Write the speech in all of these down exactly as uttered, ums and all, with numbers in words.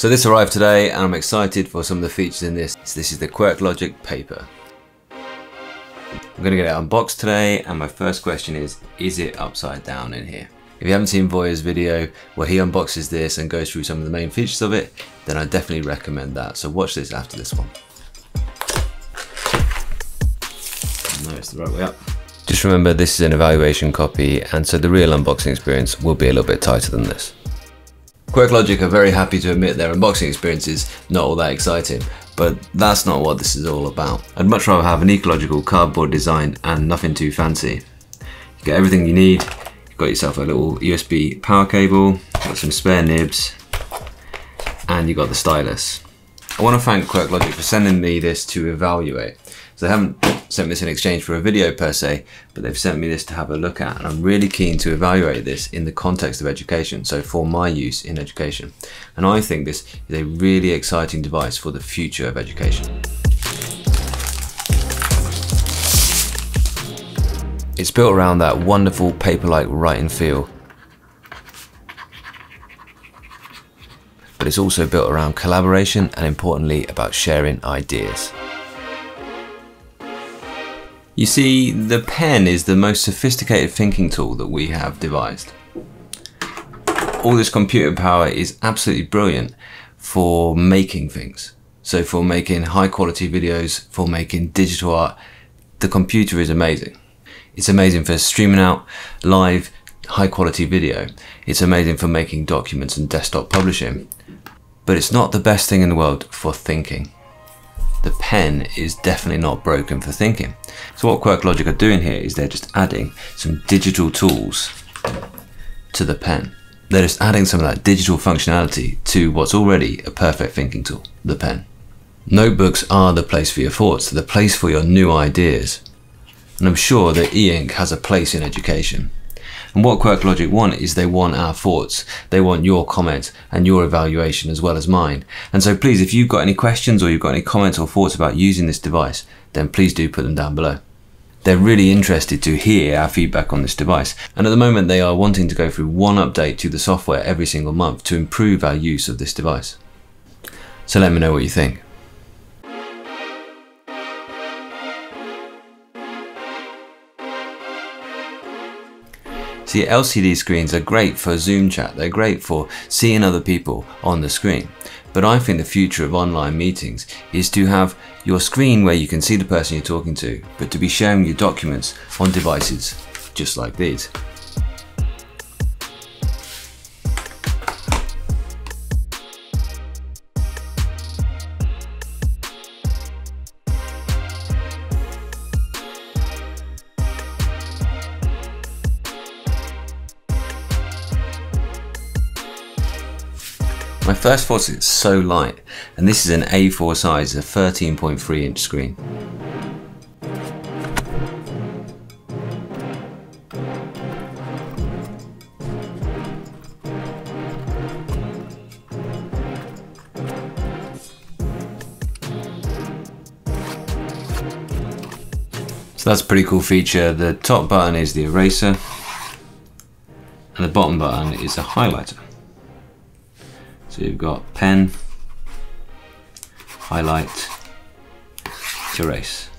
So this arrived today and I'm excited for some of the features in this. So this is the QuirkLogic Papyr. I'm going to get it unboxed today, and my first question is, is it upside down in here? If you haven't seen Voya's video where he unboxes this and goes through some of the main features of it, then I definitely recommend that. So watch this after this one. No, it's the right way up. Just remember, this is an evaluation copy, and so the real unboxing experience will be a little bit tighter than this. QuirkLogic are very happy to admit their unboxing experience is not all that exciting, but that's not what this is all about. I'd much rather have an ecological cardboard design and nothing too fancy. You get everything you need. You've got yourself a little U S B power cable, got some spare nibs, and you got the stylus. I want to thank QuirkLogic for sending me this to evaluate. So they haven't sent this in exchange for a video per se, but they've sent me this to have a look at, and I'm really keen to evaluate this in the context of education, so for my use in education. And I think this is a really exciting device for the future of education. It's built around that wonderful paper-like writing feel, but it's also built around collaboration and, importantly, about sharing ideas. You see, the pen is the most sophisticated thinking tool that we have devised. All this computer power is absolutely brilliant for making things. So for making high quality videos, for making digital art, the computer is amazing. It's amazing for streaming out live, high quality video. It's amazing for making documents and desktop publishing. But it's not the best thing in the world for thinking. The pen is definitely not broken for thinking. So what QuirkLogic are doing here is they're just adding some digital tools to the pen. They're just adding some of that digital functionality to what's already a perfect thinking tool, the pen. Notebooks are the place for your thoughts, the place for your new ideas. And I'm sure that e-ink has a place in education. And what QuirkLogic want is they want our thoughts, they want your comments and your evaluation as well as mine. And so please, if you've got any questions or you've got any comments or thoughts about using this device, then please do put them down below. They're really interested to hear our feedback on this device. And at the moment they are wanting to go through one update to the software every single month to improve our use of this device. So let me know what you think. See, L C D screens are great for Zoom chat, they're great for seeing other people on the screen. But I think the future of online meetings is to have your screen where you can see the person you're talking to, but to be sharing your documents on devices just like these. My first thought is it's so light, and this is an A four size, a thirteen point three inch screen. So that's a pretty cool feature. The top button is the eraser, and the bottom button is a highlighter. So you've got pen, highlight, erase.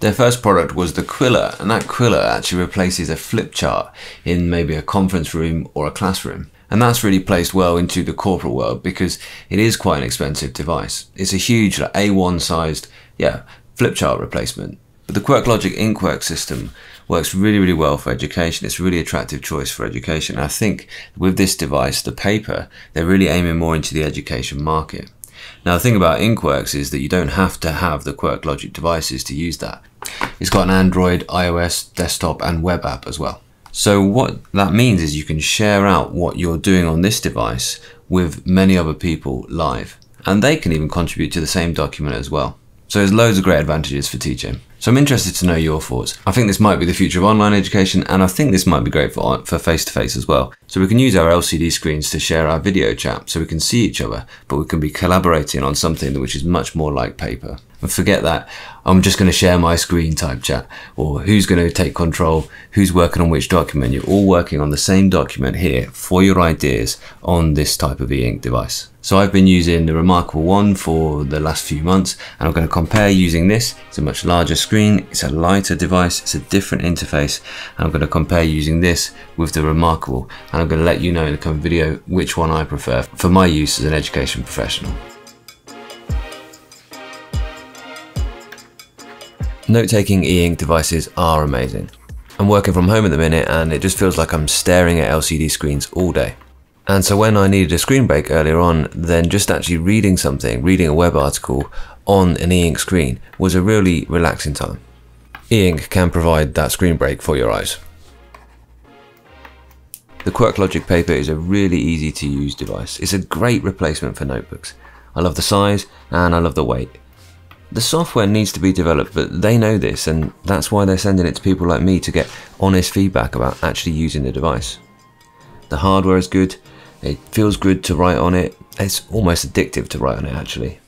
Their first product was the Quilla, and that Quilla actually replaces a flip chart in maybe a conference room or a classroom. And that's really placed well into the corporate world because it is quite an expensive device. It's a huge like A one sized yeah, flip chart replacement. But the QuirkLogic InkWorks system works really, really well for education. It's a really attractive choice for education. And I think with this device, the Papyr, they're really aiming more into the education market. Now, the thing about InkWorks is that you don't have to have the QuirkLogic devices to use that. It's got an Android, iOS, desktop, and web app as well. So what that means is you can share out what you're doing on this device with many other people live. And they can even contribute to the same document as well. So there's loads of great advantages for teaching. So I'm interested to know your thoughts. I think this might be the future of online education, and I think this might be great for for face-to-face as well. So we can use our L C D screens to share our video chat so we can see each other, but we can be collaborating on something which is much more like paper. And forget that I'm just going to share my screen type chat, or who's going to take control, who's working on which document. You're all working on the same document here for your ideas on this type of e-ink device. So I've been using the Remarkable One for the last few months, and I'm going to compare using this. It's a much larger screen, it's a lighter device, it's a different interface, and I'm going to compare using this with the Remarkable, and I'm going to let you know in the coming video which one I prefer for my use as an education professional. Note-taking e-ink devices are amazing. I'm working from home at the minute and it just feels like I'm staring at L C D screens all day. And so when I needed a screen break earlier on, then just actually reading something, reading a web article on an e-ink screen was a really relaxing time. E-ink can provide that screen break for your eyes. The QuirkLogic Papyr is a really easy to use device. It's a great replacement for notebooks. I love the size and I love the weight. The software needs to be developed, but they know this, and that's why they're sending it to people like me to get honest feedback about actually using the device. The hardware is good, it feels good to write on it, it's almost addictive to write on it actually.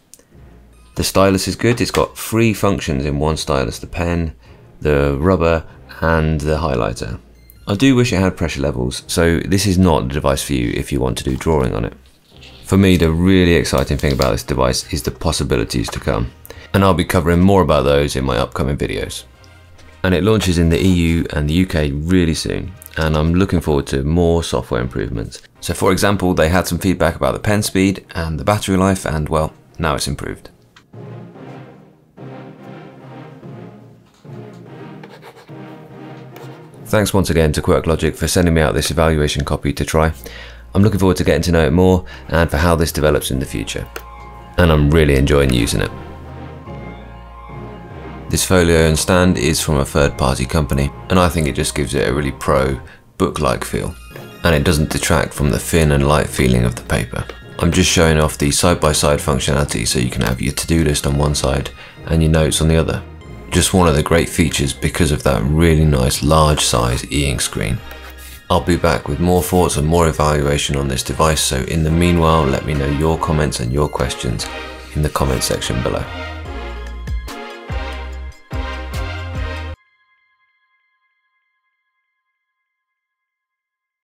The stylus is good, it's got three functions in one stylus, the pen, the rubber and the highlighter. I do wish it had pressure levels, so this is not the device for you if you want to do drawing on it. For me, the really exciting thing about this device is the possibilities to come, and I'll be covering more about those in my upcoming videos. And it launches in the E U and the U K really soon, and I'm looking forward to more software improvements. So for example, they had some feedback about the pen speed and the battery life, and well, now it's improved. Thanks once again to QuirkLogic for sending me out this evaluation copy to try. I'm looking forward to getting to know it more and for how this develops in the future. And I'm really enjoying using it. This folio and stand is from a third-party company, and I think it just gives it a really pro, book-like feel. And it doesn't detract from the thin and light feeling of the paper. I'm just showing off the side-by-side functionality, so you can have your to-do list on one side and your notes on the other. Just one of the great features because of that really nice large size e-ink screen. I'll be back with more thoughts and more evaluation on this device, so in the meanwhile, let me know your comments and your questions in the comment section below.